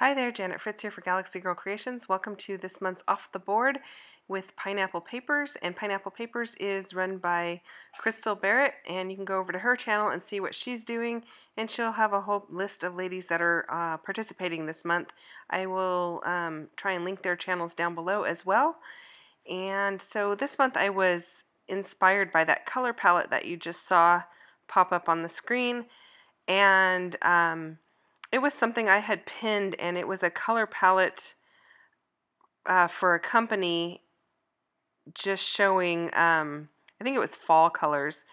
Hi there, Janet Fritz here for Galaxy Girl Creations. Welcome to this month's Off the Board with Pineapple Papers, and Pineapple Papers is run by Crystal Barrett, and you can go over to her channel and see what she's doing, and she'll have a whole list of ladies that are participating this month. I will try and link their channels down below as well. And so this month I was inspired by that color palette that you just saw pop up on the screen, and it was something I had pinned, and it was a color palette for a company just showing, I think it was fall colors,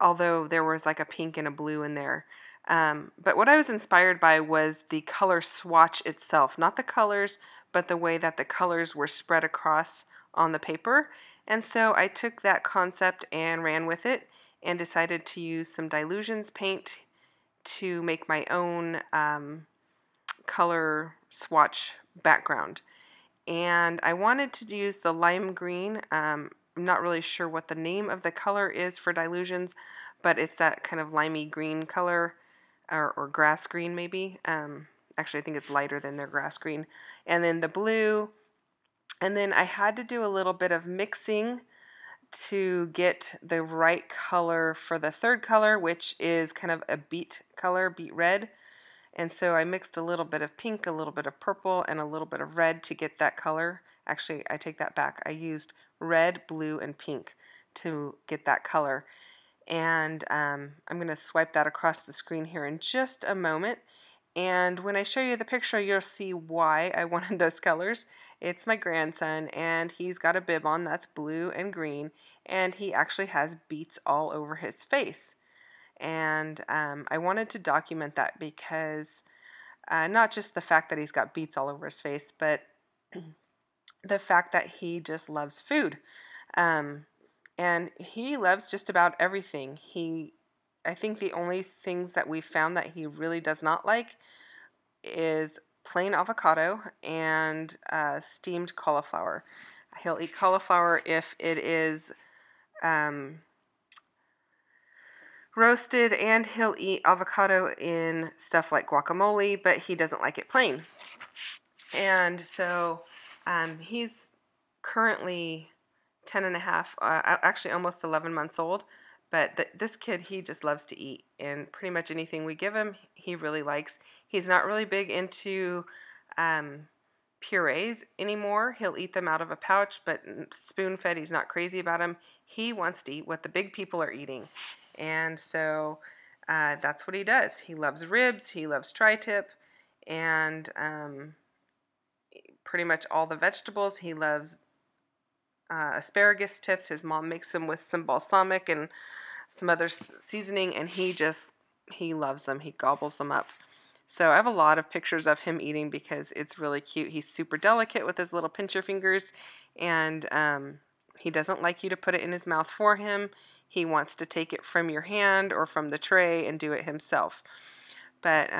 although there was like a pink and a blue in there. But what I was inspired by was the color swatch itself, not the colors, but the way that the colors were spread across on the paper. And so I took that concept and ran with it and decided to use some Dilutions paint to make my own color swatch background. And I wanted to use the lime green. I'm not really sure what the name of the color is for Dilutions, but it's that kind of limey green color, or grass green maybe. Actually, I think it's lighter than their grass green. And then the blue. And then I had to do a little bit of mixing to get the right color for the third color, which is kind of a beet color, beet red. And so I mixed a little bit of pink, a little bit of purple, and a little bit of red to get that color. Actually, I take that back. I used red, blue, and pink to get that color. And I'm going to swipe that across the screen here in just a moment. And when I show you the picture, you'll see why I wanted those colors. It's my grandson, and he's got a bib on that's blue and green, and he actually has beets all over his face. And I wanted to document that because not just the fact that he's got beets all over his face, but the fact that he just loves food. And he loves just about everything. I think the only things that we found that he really does not like is plain avocado and steamed cauliflower. He'll eat cauliflower if it is roasted, and he'll eat avocado in stuff like guacamole, but he doesn't like it plain. And so he's currently 10 and a half, actually almost 11 months old. But this kid, he just loves to eat, and pretty much anything we give him, he really likes. He's not really big into purees anymore. He'll eat them out of a pouch, but spoon-fed, he's not crazy about them. He wants to eat what the big people are eating, and so that's what he does. He loves ribs, he loves tri-tip, and pretty much all the vegetables. He loves asparagus tips. His mom makes them with some balsamic and some other seasoning, and he loves them. He gobbles them up. So I have a lot of pictures of him eating because it's really cute. He's super delicate with his little pincher fingers, and he doesn't like you to put it in his mouth for him. He wants to take it from your hand or from the tray and do it himself. But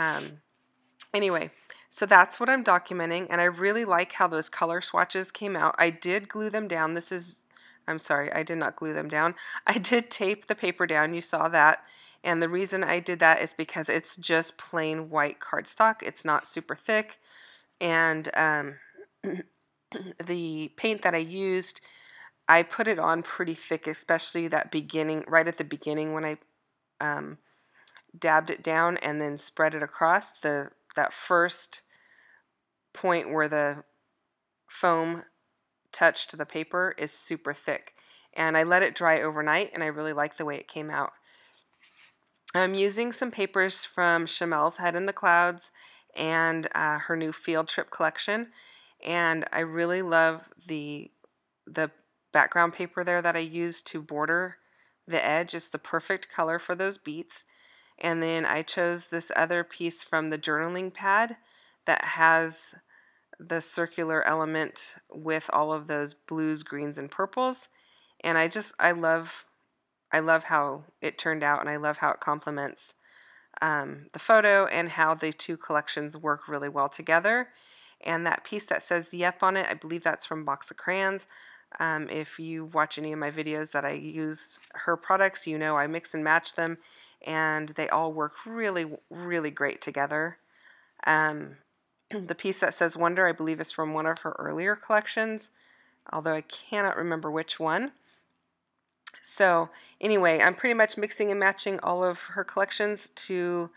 anyway, so that's what I'm documenting, and I really like how those color swatches came out. I did glue them down. I'm sorry, I did not glue them down. I did tape the paper down. You saw that. And the reason I did that is because it's just plain white cardstock. It's not super thick. And the paint that I used, I put it on pretty thick, especially that beginning, right at the beginning when I dabbed it down and then spread it across that first point where the foam touched the paper is super thick. And I let it dry overnight, and I really like the way it came out. I'm using some papers from Chamel's Head in the Clouds and her new field trip collection, and I really love the background paper there that I used to border the edge. It's the perfect color for those beets. And then I chose this other piece from the journaling pad that has the circular element with all of those blues, greens, and purples. And I love how it turned out, and I love how it complements the photo and how the two collections work really well together. And that piece that says "Yep" on it, I believe that's from Box of Crayons. If you watch any of my videos that I use her products, you know I mix and match them, and they all work really, really great together. The piece that says Wonder, I believe, is from one of her earlier collections, although I cannot remember which one. So anyway, I'm pretty much mixing and matching all of her collections to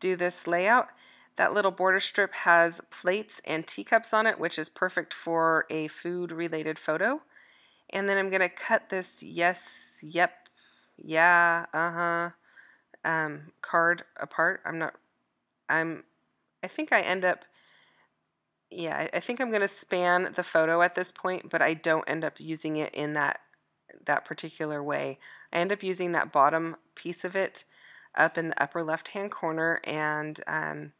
do this layout. That little border strip has plates and teacups on it, which is perfect for a food-related photo. And then I'm going to cut this yes, yep, yeah, card apart. I think I'm going to span the photo at this point, but I don't end up using it in that particular way. I end up using that bottom piece of it up in the upper left-hand corner, and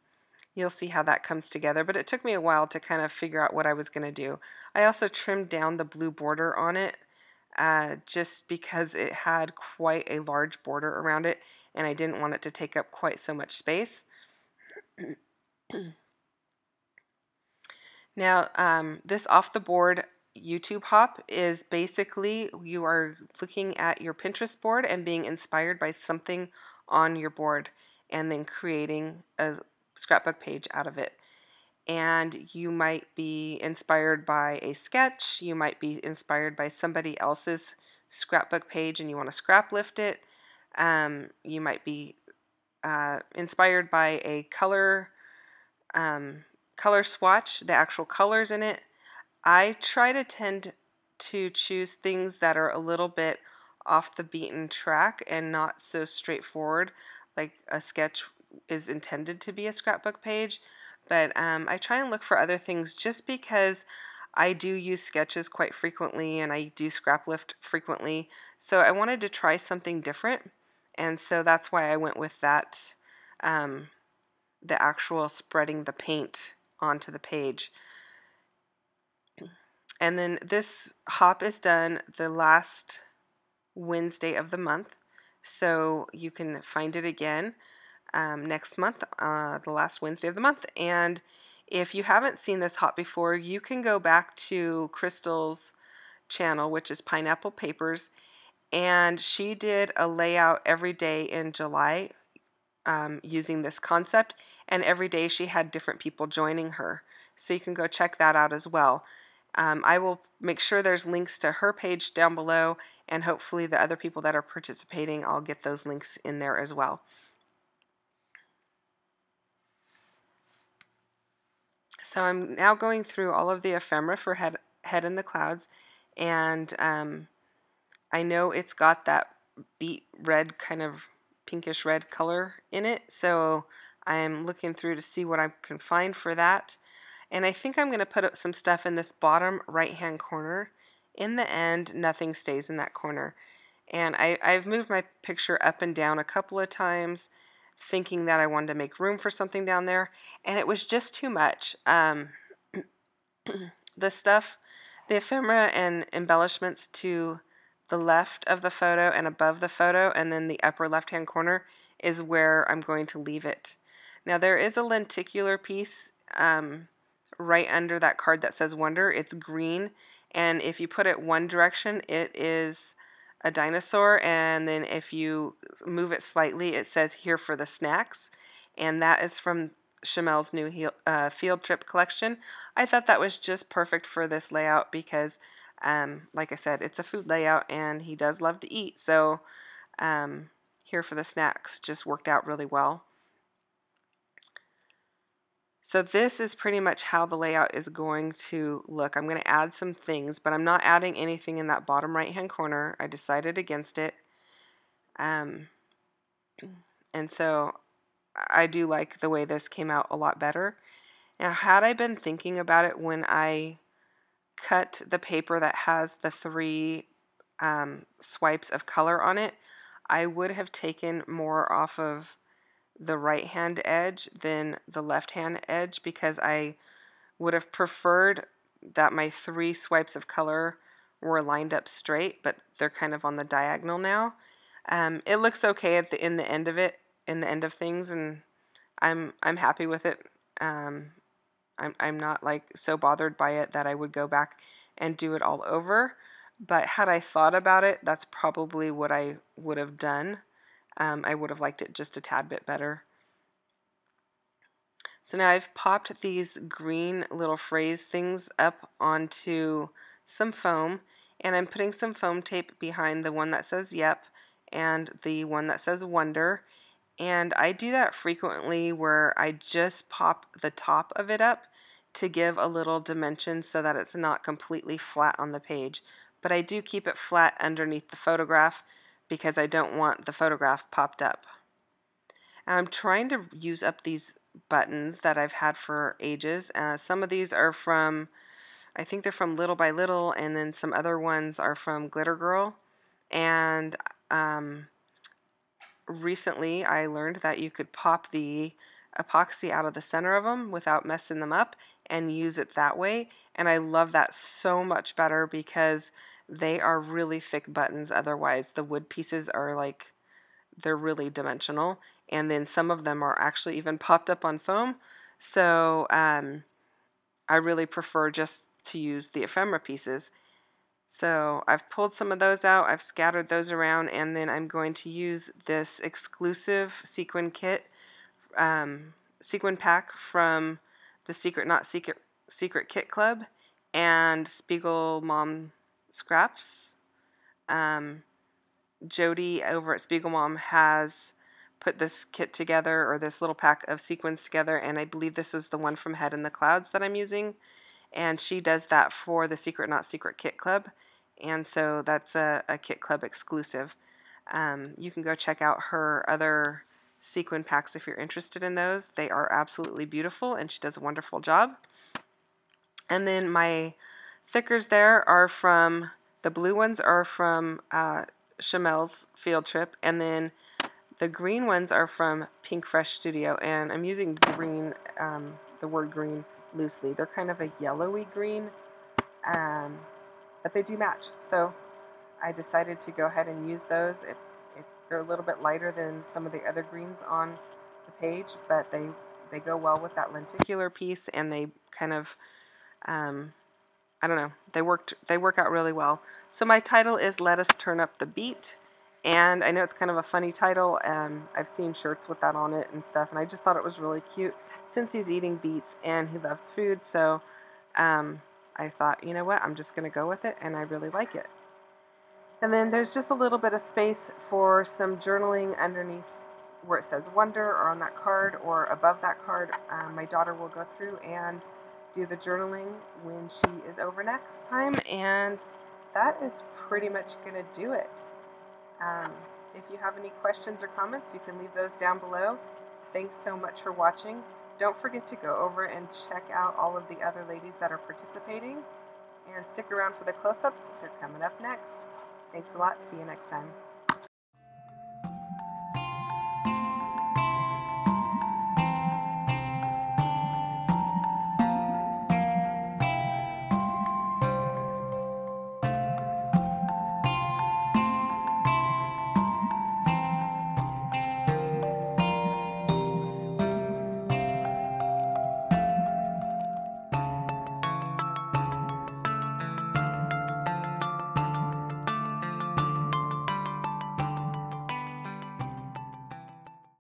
you'll see how that comes together. But it took me a while to kind of figure out what I was going to do. I also trimmed down the blue border on it just because it had quite a large border around it, and I didn't want it to take up quite so much space. Now, this off-the-board YouTube hop is basically you are looking at your Pinterest board and being inspired by something on your board and then creating a scrapbook page out of it. And you might be inspired by a sketch, you might be inspired by somebody else's scrapbook page and you want to scraplift it. You might be inspired by a color swatch, the actual colors in it. I try to tend to choose things that are a little bit off the beaten track and not so straightforward, like a sketch is intended to be a scrapbook page, but I try and look for other things just because I do use sketches quite frequently and I do scraplift frequently, so I wanted to try something different, and so that's why I went with that, the actual spreading the paint onto the page. And then this hop is done the last Wednesday of the month, so you can find it again next month, the last Wednesday of the month. And if you haven't seen this hop before, you can go back to Crystal's channel, which is Pineapple Papers, and she did a layout every day in July using this concept, and every day she had different people joining her, so you can go check that out as well. I will make sure there's links to her page down below, and hopefully the other people that are participating, I'll get those links in there as well. So I'm now going through all of the ephemera for Head in the Clouds, and I know it's got that beet red, kind of pinkish red color in it, so I'm looking through to see what I can find for that. And I think I'm going to put up some stuff in this bottom right-hand corner. In the end, nothing stays in that corner. And I've moved my picture up and down a couple of times, thinking that I wanted to make room for something down there. And it was just too much. The ephemera and embellishments to the left of the photo and above the photo, and then the upper left-hand corner is where I'm going to leave it. Now, there is a lenticular piece right under that card that says Wonder. It's green, and if you put it one direction, it is a dinosaur, and then if you move it slightly, it says Here for the Snacks, and that is from Chamel's new Field Trip collection. I thought that was just perfect for this layout because, like I said, it's a food layout, and he does love to eat, so Here for the Snacks just worked out really well. So this is pretty much how the layout is going to look. I'm going to add some things, but I'm not adding anything in that bottom right-hand corner. I decided against it. And so I do like the way this came out a lot better. Now, had I been thinking about it when I cut the paper that has the three swipes of color on it, I would have taken more off of the right hand edge than the left hand edge, because I would have preferred that my three swipes of color were lined up straight, but they're kind of on the diagonal now. It looks okay at the in the end of things, and I'm happy with it. I'm not like so bothered by it that I would go back and do it all over, but had I thought about it, that's probably what I would have done. I would have liked it just a tad bit better. So now I've popped these green little phrase things up onto some foam, and I'm putting some foam tape behind the one that says yep and the one that says wonder. And I do that frequently where I just pop the top of it up to give a little dimension so that it's not completely flat on the page. But I do keep it flat underneath the photograph because I don't want the photograph popped up. And I'm trying to use up these buttons that I've had for ages. Some of these are from, I think they're from Little by Little, and then some other ones are from Glitter Girl. And recently I learned that you could pop the epoxy out of the center of them without messing them up and use it that way, and I love that so much better because they are really thick buttons. Otherwise the wood pieces are like, they're really dimensional, and then some of them are actually even popped up on foam. So I really prefer just to use the ephemera pieces. So I've pulled some of those out, I've scattered those around, and then I'm going to use this exclusive sequin kit, sequin pack from the Secret Not Secret Kit Club and Spiegel Mom Scraps. Jody over at Spiegel Mom has put this kit together, or this little pack of sequins together, and I believe this is the one from Head in the Clouds that I'm using, and she does that for the Secret Not Secret Kit Club, and so that's a Kit Club exclusive. You can go check out her other sequin packs if you're interested in those. They are absolutely beautiful and she does a wonderful job. And then my thickers there are from, the blue ones are from Chamel's Field Trip, and then the green ones are from Pink Fresh Studio, and I'm using green, the word green loosely. They're kind of a yellowy green, but they do match, so I decided to go ahead and use those. They're a little bit lighter than some of the other greens on the page, but they go well with that lenticular piece, and they kind of, I don't know, they work out really well. So my title is Lettuce Turnip the Beet, and I know it's kind of a funny title. I've seen shirts with that on it and stuff, and I just thought it was really cute since he's eating beets and he loves food. So I thought, you know what, I'm just going to go with it, and I really like it. And then there's just a little bit of space for some journaling underneath where it says wonder, or on that card, or above that card. My daughter will go through and do the journaling when she is over next time, and that is pretty much going to do it. If you have any questions or comments, you can leave those down below. Thanks so much for watching. Don't forget to go over and check out all of the other ladies that are participating, and stick around for the close-ups. They're coming up next. Thanks a lot. See you next time.